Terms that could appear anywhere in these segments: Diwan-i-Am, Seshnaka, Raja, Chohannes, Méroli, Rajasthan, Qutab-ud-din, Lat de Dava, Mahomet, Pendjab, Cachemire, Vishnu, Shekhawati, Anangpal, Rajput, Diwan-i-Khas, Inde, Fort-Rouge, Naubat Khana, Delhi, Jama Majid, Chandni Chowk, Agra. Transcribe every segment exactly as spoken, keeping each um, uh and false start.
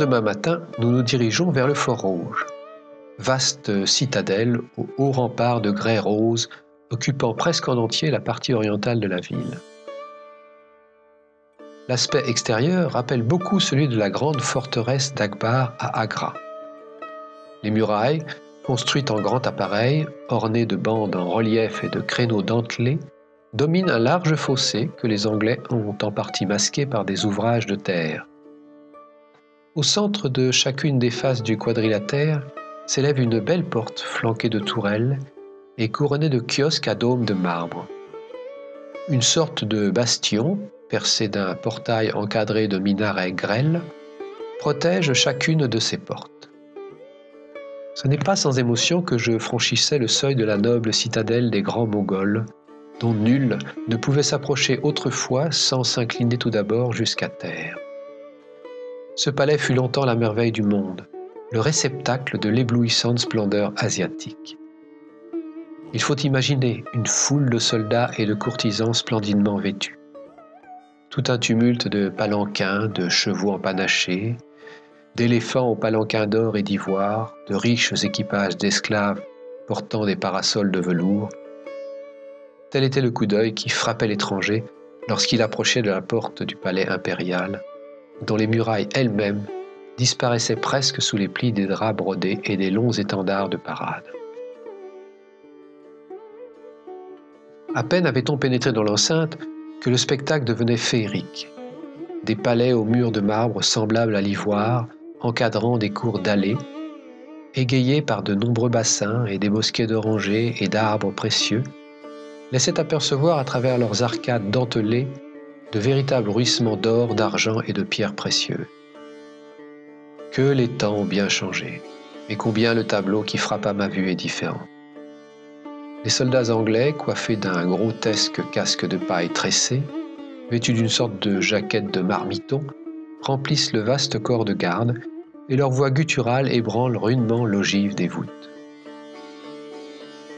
lendemain matin, nous nous dirigeons vers le Fort-Rouge, vaste citadelle aux hauts remparts de grès rose, occupant presque en entier la partie orientale de la ville. L'aspect extérieur rappelle beaucoup celui de la grande forteresse d'Akbar à Agra. Les murailles, construites en grand appareil, ornées de bandes en relief et de créneaux dentelés, dominent un large fossé que les Anglais ont en partie masqué par des ouvrages de terre. Au centre de chacune des faces du quadrilatère s'élève une belle porte flanquée de tourelles et couronnée de kiosques à dôme de marbre. Une sorte de bastion, percé d'un portail encadré de minarets grêles, protège chacune de ces portes. Ce n'est pas sans émotion que je franchissais le seuil de la noble citadelle des grands Mongols, dont nul ne pouvait s'approcher autrefois sans s'incliner tout d'abord jusqu'à terre. Ce palais fut longtemps la merveille du monde, le réceptacle de l'éblouissante splendeur asiatique. Il faut imaginer une foule de soldats et de courtisans splendidement vêtus. Tout un tumulte de palanquins, de chevaux empanachés, d'éléphants aux palanquins d'or et d'ivoire, de riches équipages d'esclaves portant des parasols de velours. Tel était le coup d'œil qui frappait l'étranger lorsqu'il approchait de la porte du palais impérial, dont les murailles elles-mêmes disparaissaient presque sous les plis des draps brodés et des longs étendards de parade. À peine avait-on pénétré dans l'enceinte que le spectacle devenait féerique. Des palais aux murs de marbre semblables à l'ivoire, encadrant des cours d'allées, égayés par de nombreux bassins et des bosquets d'orangers et d'arbres précieux, laissaient apercevoir à travers leurs arcades dentelées de véritables ruissements d'or, d'argent et de pierres précieuses. Que les temps ont bien changé, et combien le tableau qui frappe à ma vue est différent. Les soldats anglais, coiffés d'un grotesque casque de paille tressé, vêtus d'une sorte de jaquette de marmiton, remplissent le vaste corps de garde et leur voix gutturale ébranle rudement l'ogive des voûtes.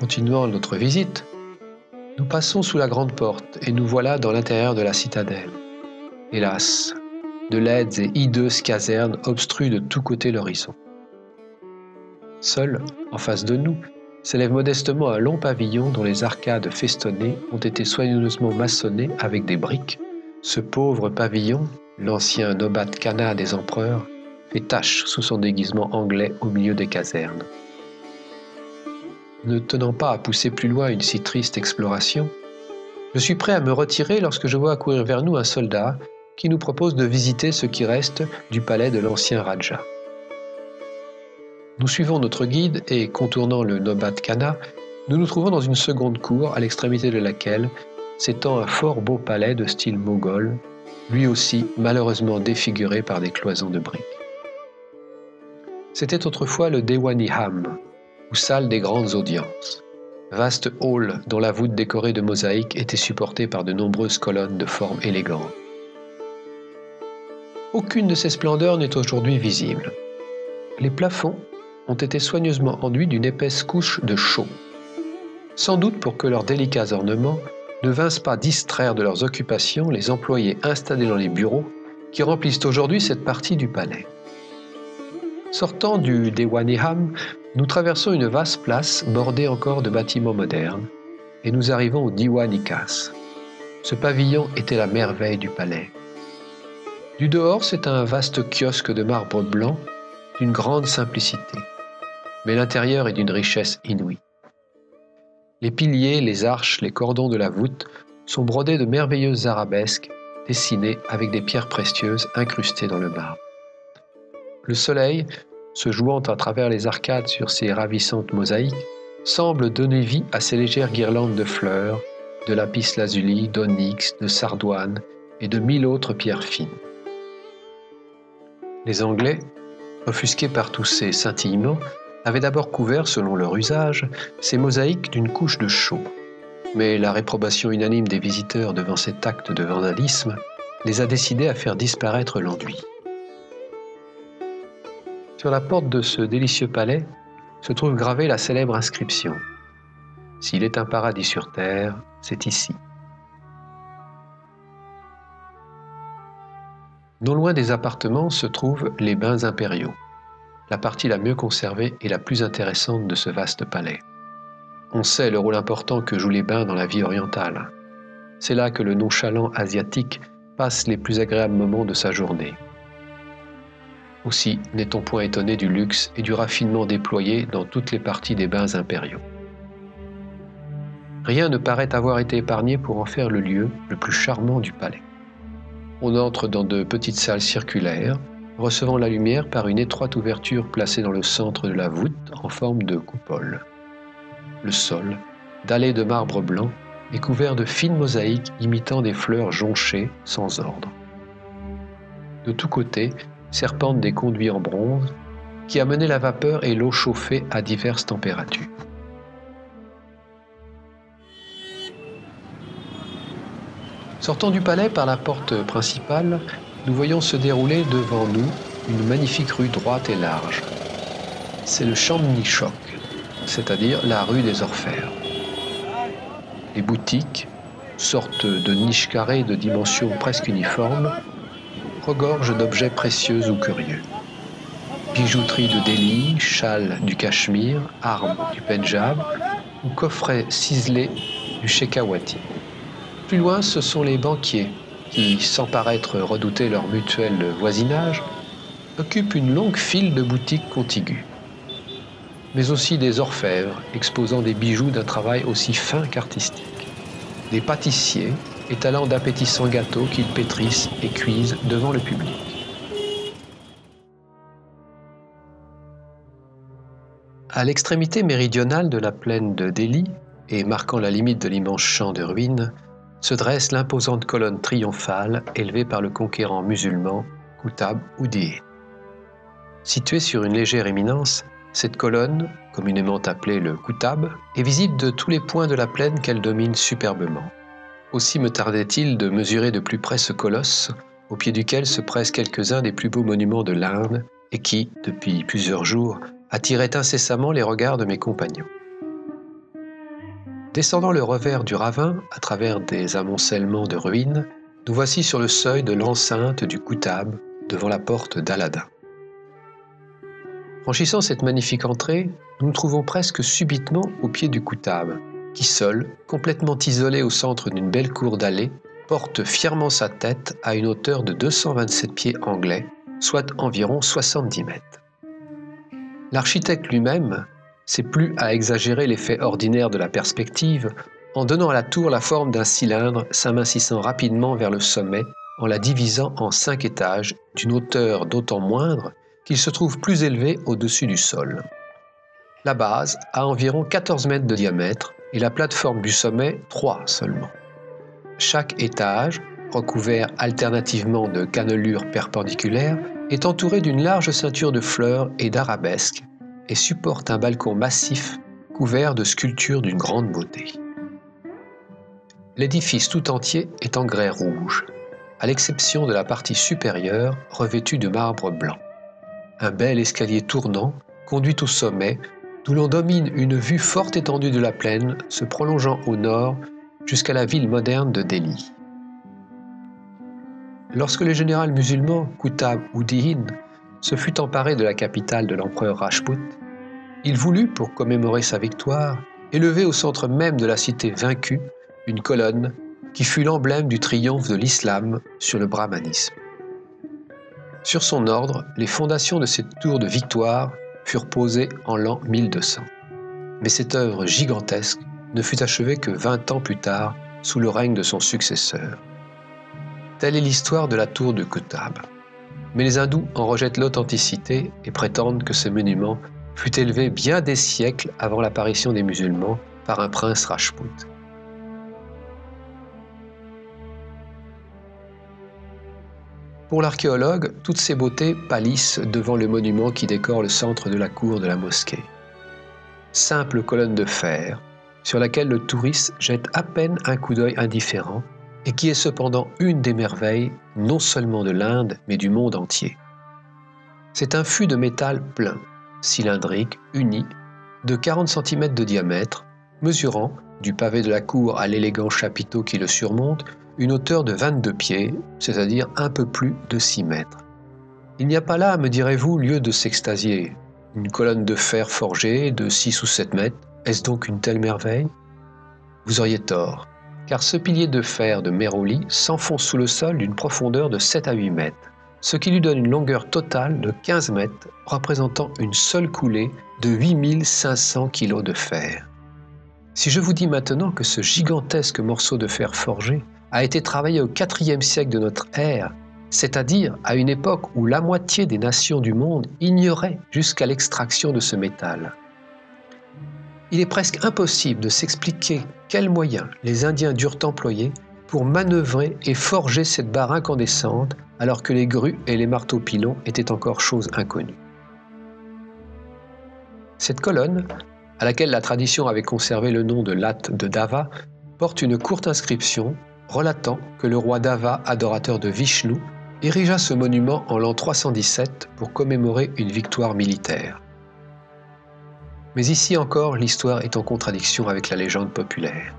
Continuant notre visite, nous passons sous la grande porte et nous voilà dans l'intérieur de la citadelle. Hélas, de laides et hideuses casernes obstruent de tous côtés l'horizon. Seul, en face de nous, s'élève modestement un long pavillon dont les arcades festonnées ont été soigneusement maçonnées avec des briques. Ce pauvre pavillon, l'ancien Naubat Khana des empereurs, fait tache sous son déguisement anglais au milieu des casernes. Ne tenant pas à pousser plus loin une si triste exploration, je suis prêt à me retirer lorsque je vois accourir vers nous un soldat qui nous propose de visiter ce qui reste du palais de l'ancien Raja. Nous suivons notre guide et, contournant le Naubat Khana, nous nous trouvons dans une seconde cour à l'extrémité de laquelle s'étend un fort beau palais de style moghol, lui aussi malheureusement défiguré par des cloisons de briques. C'était autrefois le Diwan-i-Am, ou salle des grandes audiences, vaste hall dont la voûte décorée de mosaïques était supportée par de nombreuses colonnes de forme élégante. Aucune de ces splendeurs n'est aujourd'hui visible. Les plafonds ont été soigneusement enduits d'une épaisse couche de chaux, sans doute pour que leurs délicats ornements ne vinssent pas distraire de leurs occupations les employés installés dans les bureaux qui remplissent aujourd'hui cette partie du palais. Sortant du Diwan-i-Am, nous traversons une vaste place bordée encore de bâtiments modernes et nous arrivons au Diwan-i-Khas. Ce pavillon était la merveille du palais. Du dehors, c'est un vaste kiosque de marbre blanc d'une grande simplicité, mais l'intérieur est d'une richesse inouïe. Les piliers, les arches, les cordons de la voûte sont brodés de merveilleuses arabesques dessinées avec des pierres précieuses incrustées dans le marbre. Le soleil, se jouant à travers les arcades sur ces ravissantes mosaïques, semble donner vie à ces légères guirlandes de fleurs, de lapis lazuli, d'onyx, de sardoine et de mille autres pierres fines. Les Anglais, offusqués par tous ces scintillements, avaient d'abord couvert, selon leur usage, ces mosaïques d'une couche de chaux. Mais la réprobation unanime des visiteurs devant cet acte de vandalisme les a décidés à faire disparaître l'enduit. Sur la porte de ce délicieux palais se trouve gravée la célèbre inscription « S'il est un paradis sur terre, c'est ici ». Non loin des appartements se trouvent les bains impériaux, la partie la mieux conservée et la plus intéressante de ce vaste palais. On sait le rôle important que jouent les bains dans la vie orientale. C'est là que le nonchalant asiatique passe les plus agréables moments de sa journée. Aussi n'est-on point étonné du luxe et du raffinement déployés dans toutes les parties des bains impériaux. Rien ne paraît avoir été épargné pour en faire le lieu le plus charmant du palais. On entre dans de petites salles circulaires, recevant la lumière par une étroite ouverture placée dans le centre de la voûte en forme de coupole. Le sol, dallé de marbre blanc, est couvert de fines mosaïques imitant des fleurs jonchées sans ordre. De tous côtés serpentent des conduits en bronze qui amenaient la vapeur et l'eau chauffée à diverses températures. Sortant du palais par la porte principale, nous voyons se dérouler devant nous une magnifique rue droite et large. C'est le Chandni Chowk, c'est-à-dire la rue des orfèvres. Les boutiques, sortes de niches carrées de dimensions presque uniformes, regorgent d'objets précieux ou curieux. Bijouterie de Delhi, châles du Cachemire, armes du Pendjab ou coffrets ciselés du Shekhawati. Plus loin, ce sont les banquiers qui, sans paraître redouter leur mutuel voisinage, occupent une longue file de boutiques contiguës, mais aussi des orfèvres exposant des bijoux d'un travail aussi fin qu'artistique, des pâtissiers étalant d'appétissants gâteaux qu'ils pétrissent et cuisent devant le public. À l'extrémité méridionale de la plaine de Delhi, et marquant la limite de l'immense champ de ruines, se dresse l'imposante colonne triomphale élevée par le conquérant musulman Qutab-ud-din. Située sur une légère éminence, cette colonne, communément appelée le Qutab, est visible de tous les points de la plaine qu'elle domine superbement. Aussi me tardait-il de mesurer de plus près ce colosse, au pied duquel se pressent quelques-uns des plus beaux monuments de l'Inde et qui, depuis plusieurs jours, attiraient incessamment les regards de mes compagnons. Descendant le revers du ravin, à travers des amoncellements de ruines, nous voici sur le seuil de l'enceinte du Qutab, devant la porte d'Aladin. Franchissant cette magnifique entrée, nous nous trouvons presque subitement au pied du Qutab, qui seul, complètement isolé au centre d'une belle cour d'allée, porte fièrement sa tête à une hauteur de deux cent vingt-sept pieds anglais, soit environ soixante-dix mètres. L'architecte lui-même, c'est plus à exagérer l'effet ordinaire de la perspective en donnant à la tour la forme d'un cylindre s'amincissant rapidement vers le sommet en la divisant en cinq étages d'une hauteur d'autant moindre qu'il se trouve plus élevé au-dessus du sol. La base a environ quatorze mètres de diamètre et la plateforme du sommet trois seulement. Chaque étage, recouvert alternativement de cannelures perpendiculaires, est entouré d'une large ceinture de fleurs et d'arabesques et supporte un balcon massif couvert de sculptures d'une grande beauté. L'édifice tout entier est en grès rouge, à l'exception de la partie supérieure revêtue de marbre blanc. Un bel escalier tournant conduit au sommet, d'où l'on domine une vue fort étendue de la plaine se prolongeant au nord jusqu'à la ville moderne de Delhi. Lorsque le général musulman Qutab-ud-din se fut emparé de la capitale de l'empereur Rajput, il voulut, pour commémorer sa victoire, élever au centre même de la cité vaincue une colonne qui fut l'emblème du triomphe de l'islam sur le brahmanisme. Sur son ordre, les fondations de cette tour de victoire furent posées en l'an mille deux cents. Mais cette œuvre gigantesque ne fut achevée que vingt ans plus tard, sous le règne de son successeur. Telle est l'histoire de la tour de Qutab. Mais les hindous en rejettent l'authenticité et prétendent que ce monument fut élevé bien des siècles avant l'apparition des musulmans par un prince Rajput. Pour l'archéologue, toutes ces beautés pâlissent devant le monument qui décore le centre de la cour de la mosquée. Simple colonne de fer, sur laquelle le touriste jette à peine un coup d'œil indifférent, et qui est cependant une des merveilles, non seulement de l'Inde, mais du monde entier. C'est un fût de métal plein, cylindrique, uni, de quarante centimètres de diamètre, mesurant, du pavé de la cour à l'élégant chapiteau qui le surmonte, une hauteur de vingt-deux pieds, c'est-à-dire un peu plus de six mètres. Il n'y a pas là, me direz-vous, lieu de s'extasier. Une colonne de fer forgée de six ou sept mètres, est-ce donc une telle merveille? Vous auriez tort, car ce pilier de fer de Méroli s'enfonce sous le sol d'une profondeur de sept à huit mètres, ce qui lui donne une longueur totale de quinze mètres, représentant une seule coulée de huit mille cinq cents kilos de fer. Si je vous dis maintenant que ce gigantesque morceau de fer forgé a été travaillé au quatrième siècle de notre ère, c'est-à-dire à une époque où la moitié des nations du monde ignoraient jusqu'à l'extraction de ce métal. Il est presque impossible de s'expliquer quels moyens les Indiens durent employer pour manœuvrer et forger cette barre incandescente alors que les grues et les marteaux pilons étaient encore choses inconnues. Cette colonne, à laquelle la tradition avait conservé le nom de Lat de Dava, porte une courte inscription relatant que le roi Dava, adorateur de Vishnu, érigea ce monument en l'an trois cent dix-sept pour commémorer une victoire militaire. Mais ici encore, l'histoire est en contradiction avec la légende populaire.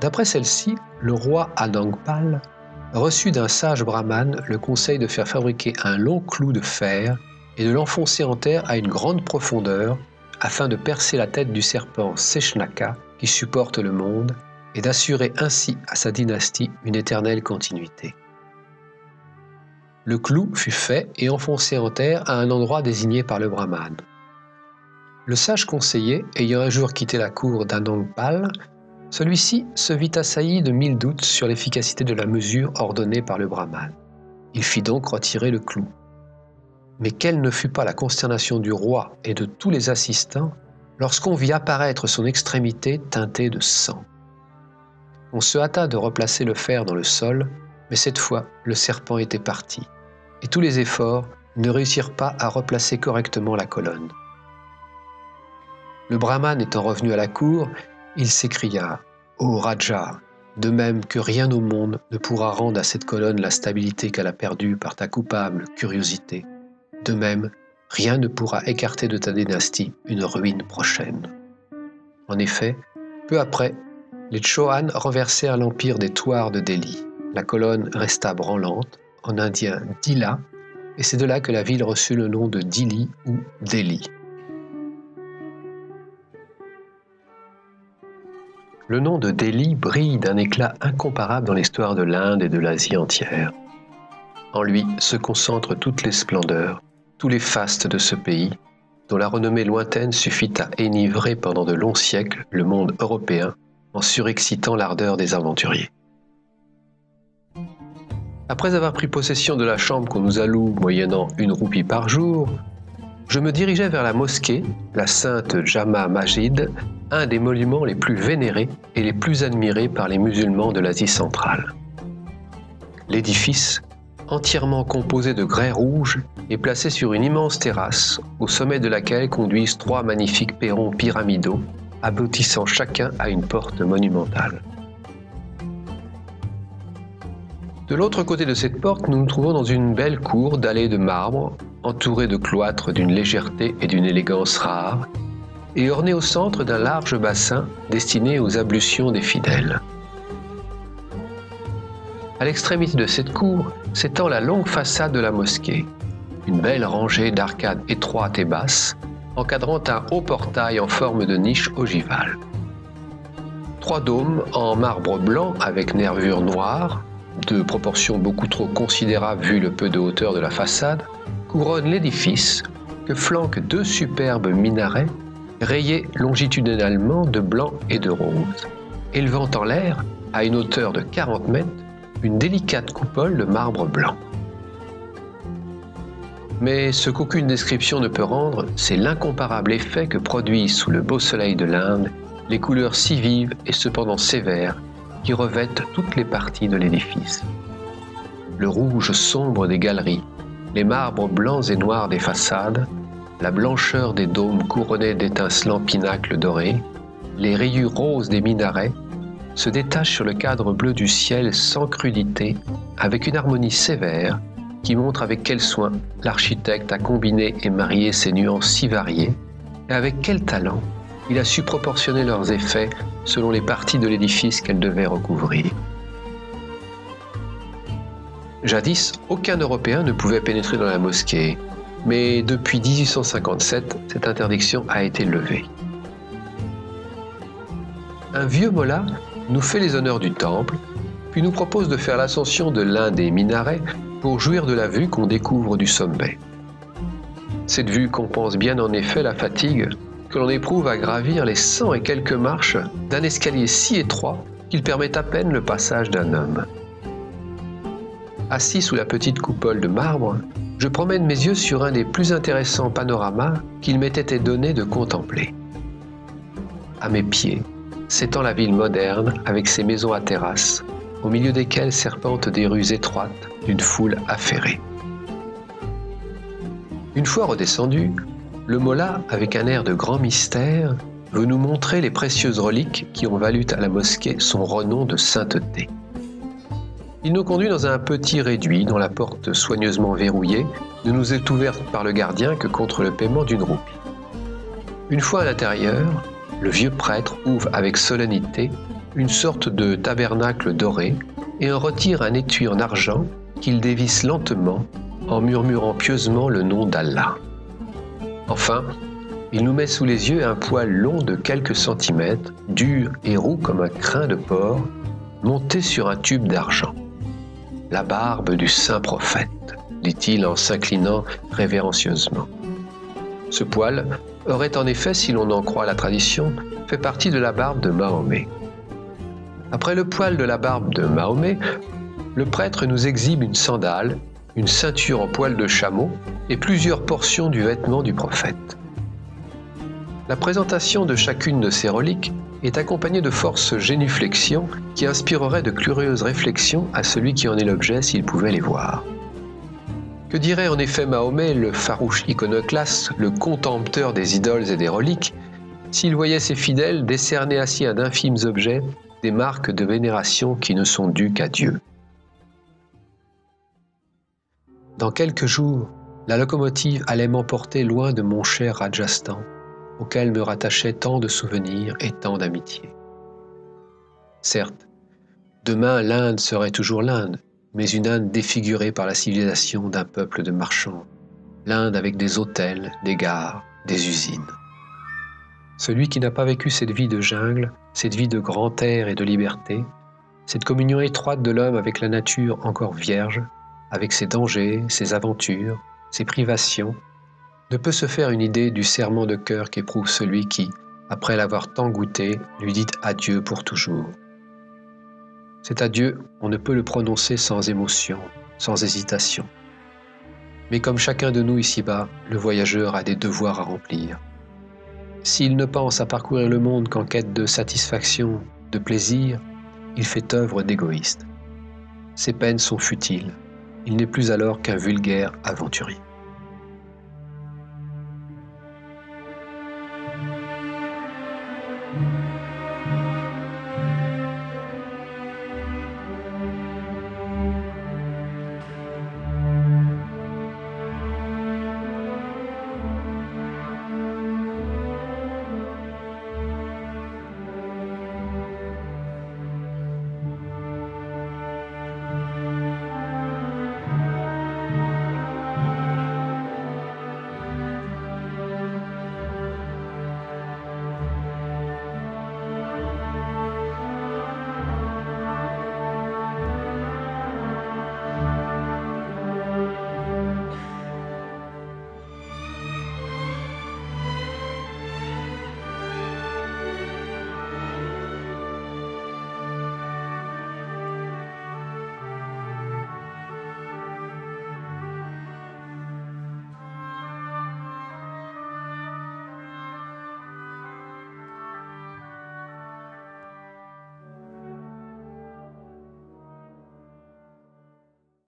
D'après celle-ci, le roi Anangpal reçut d'un sage brahmane le conseil de faire fabriquer un long clou de fer et de l'enfoncer en terre à une grande profondeur afin de percer la tête du serpent Seshnaka qui supporte le monde et d'assurer ainsi à sa dynastie une éternelle continuité. Le clou fut fait et enfoncé en terre à un endroit désigné par le brahmane. Le sage conseiller, ayant un jour quitté la cour d'Anangpal, celui-ci se vit assailli de mille doutes sur l'efficacité de la mesure ordonnée par le brahmane. Il fit donc retirer le clou. Mais quelle ne fut pas la consternation du roi et de tous les assistants lorsqu'on vit apparaître son extrémité teintée de sang. On se hâta de replacer le fer dans le sol, mais cette fois, le serpent était parti, et tous les efforts ne réussirent pas à replacer correctement la colonne. Le brahmane étant revenu à la cour, il s'écria « Ô Raja, de même que rien au monde ne pourra rendre à cette colonne la stabilité qu'elle a perdue par ta coupable curiosité, de même, rien ne pourra écarter de ta dynastie une ruine prochaine. » En effet, peu après, les Chohannes renversèrent l'empire des Thouars de Delhi. La colonne resta branlante, en indien « Dila », et c'est de là que la ville reçut le nom de Dili ou Delhi. Le nom de Delhi brille d'un éclat incomparable dans l'histoire de l'Inde et de l'Asie entière. En lui se concentrent toutes les splendeurs, tous les fastes de ce pays, dont la renommée lointaine suffit à enivrer pendant de longs siècles le monde européen en surexcitant l'ardeur des aventuriers. Après avoir pris possession de la chambre qu'on nous alloue moyennant une roupie par jour, je me dirigeais vers la mosquée, la sainte Jama Majid, un des monuments les plus vénérés et les plus admirés par les musulmans de l'Asie centrale. L'édifice, entièrement composé de grès rouge, est placé sur une immense terrasse, au sommet de laquelle conduisent trois magnifiques perrons pyramidaux, aboutissant chacun à une porte monumentale. De l'autre côté de cette porte, nous nous trouvons dans une belle cour d'allées de marbre, entourée de cloîtres d'une légèreté et d'une élégance rares, et ornée au centre d'un large bassin destiné aux ablutions des fidèles. À l'extrémité de cette cour s'étend la longue façade de la mosquée, une belle rangée d'arcades étroites et basses, encadrant un haut portail en forme de niche ogivale. Trois dômes en marbre blanc avec nervure noire, de proportions beaucoup trop considérables vu le peu de hauteur de la façade, couronne l'édifice que flanquent deux superbes minarets rayés longitudinalement de blanc et de rose, élevant en l'air, à une hauteur de quarante mètres, une délicate coupole de marbre blanc. Mais ce qu'aucune description ne peut rendre, c'est l'incomparable effet que produisent sous le beau soleil de l'Inde les couleurs si vives et cependant sévères qui revêtent toutes les parties de l'édifice. Le rouge sombre des galeries, les marbres blancs et noirs des façades, la blancheur des dômes couronnés d'étincelants pinacles dorés, les rayures roses des minarets se détachent sur le cadre bleu du ciel sans crudité, avec une harmonie sévère qui montre avec quel soin l'architecte a combiné et marié ces nuances si variées, et avec quel talent il a su proportionner leurs effets selon les parties de l'édifice qu'elles devaient recouvrir. Jadis, aucun Européen ne pouvait pénétrer dans la mosquée, mais depuis mille huit cent cinquante-sept, cette interdiction a été levée. Un vieux mollah nous fait les honneurs du temple, puis nous propose de faire l'ascension de l'un des minarets pour jouir de la vue qu'on découvre du sommet. Cette vue compense bien en effet la fatigue que l'on éprouve à gravir les cent et quelques marches d'un escalier si étroit qu'il permet à peine le passage d'un homme. Assis sous la petite coupole de marbre, je promène mes yeux sur un des plus intéressants panoramas qu'il m'était donné de contempler. À mes pieds s'étend la ville moderne avec ses maisons à terrasses, au milieu desquelles serpentent des rues étroites d'une foule affairée. Une fois redescendu, le mollah, avec un air de grand mystère, veut nous montrer les précieuses reliques qui ont valu à la mosquée son renom de sainteté. Il nous conduit dans un petit réduit dont la porte soigneusement verrouillée ne nous est ouverte par le gardien que contre le paiement d'une roupie. Une fois à l'intérieur, le vieux prêtre ouvre avec solennité une sorte de tabernacle doré et en retire un étui en argent qu'il dévisse lentement en murmurant pieusement le nom d'Allah. Enfin, il nous met sous les yeux un poil long de quelques centimètres, dur et roux comme un crin de porc, monté sur un tube d'argent. La barbe du saint prophète, dit-il en s'inclinant révérencieusement. Ce poil aurait en effet, si l'on en croit la tradition, fait partie de la barbe de Mahomet. Après le poil de la barbe de Mahomet, le prêtre nous exhibe une sandale, une ceinture en poil de chameau et plusieurs portions du vêtement du prophète. La présentation de chacune de ces reliques est accompagnée de forces génuflexions qui inspireraient de curieuses réflexions à celui qui en est l'objet s'il pouvait les voir. Que dirait en effet Mahomet, le farouche iconoclaste, le contempteur des idoles et des reliques, s'il voyait ses fidèles décerner ainsi à d'infimes objets des marques de vénération qui ne sont dues qu'à Dieu? Dans quelques jours, la locomotive allait m'emporter loin de mon cher Rajasthan, auquel me rattachaient tant de souvenirs et tant d'amitiés. Certes, demain l'Inde serait toujours l'Inde, mais une Inde défigurée par la civilisation d'un peuple de marchands, l'Inde avec des hôtels, des gares, des usines. Celui qui n'a pas vécu cette vie de jungle, cette vie de grand air et de liberté, cette communion étroite de l'homme avec la nature encore vierge, avec ses dangers, ses aventures, ses privations, ne peut se faire une idée du serrement de cœur qu'éprouve celui qui, après l'avoir tant goûté, lui dit adieu pour toujours. Cet adieu, on ne peut le prononcer sans émotion, sans hésitation. Mais comme chacun de nous ici-bas, le voyageur a des devoirs à remplir. S'il ne pense à parcourir le monde qu'en quête de satisfaction, de plaisir, il fait œuvre d'égoïste. Ses peines sont futiles. Il n'est plus alors qu'un vulgaire aventurier.